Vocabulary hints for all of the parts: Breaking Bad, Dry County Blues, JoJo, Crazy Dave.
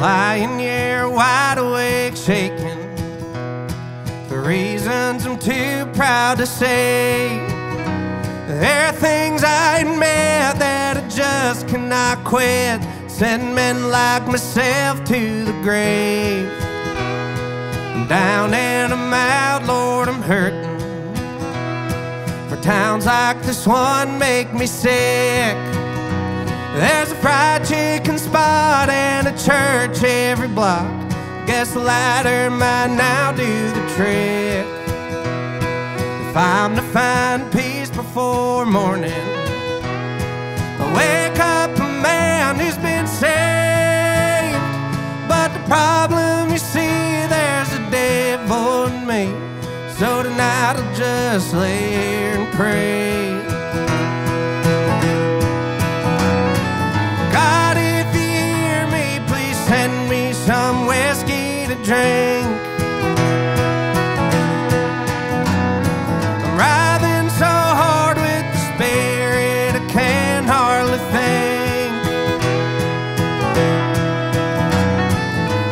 lying here wide awake shaking for reasons I'm too proud to say. There are things I admit that I just cannot quit, send men like myself to the grave. I'm down and I'm out, Lord, I'm hurting, for towns like this one make me sick. There's a fried chicken spot and a church every block. Guess the latter might now do the trick. If I'm to find peace before morning, I wake up a man who's been saved. But the problem, you see, there's a devil in me. So tonight I'll just lay here and pray. Some whiskey to drink, I'm writhing so hard with the spirit I can hardly think.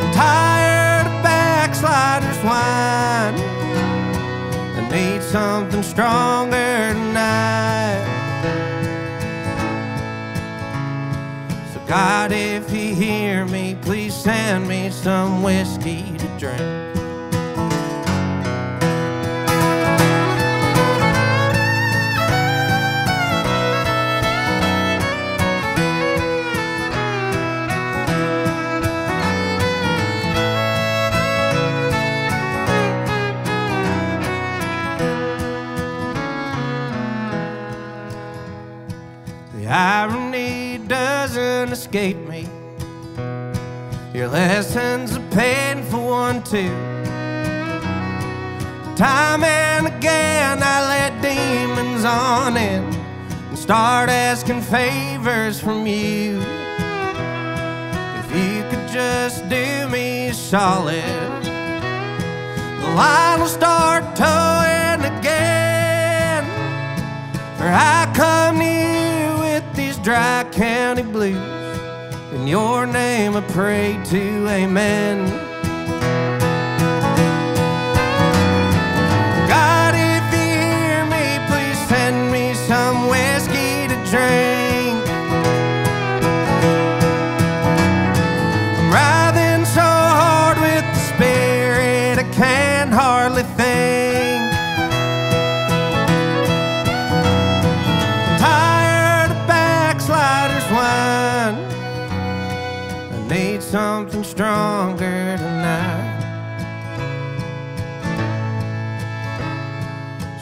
I'm tired of backsliders' wine, I need something stronger tonight. So God, if you hear me, please send me some whiskey to drink. The irony doesn't escape me. Your lessons are painful one too. Time and again I let demons on in and start asking favors from you. If you could just do me a solid, the line will start towing again. For I come to you with these dry county blues. In your name I pray to, amen. God, if you hear me, please send me some whiskey to drink. I'm writhing so hard with the spirit I can hardly think. I'm tired of backsliders' wine, need something stronger tonight.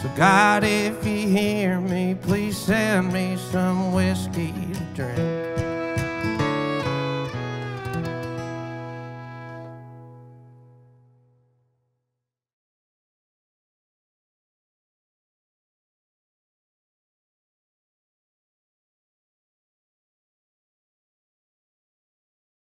So God, if you hear me, please send me some whiskey to drink.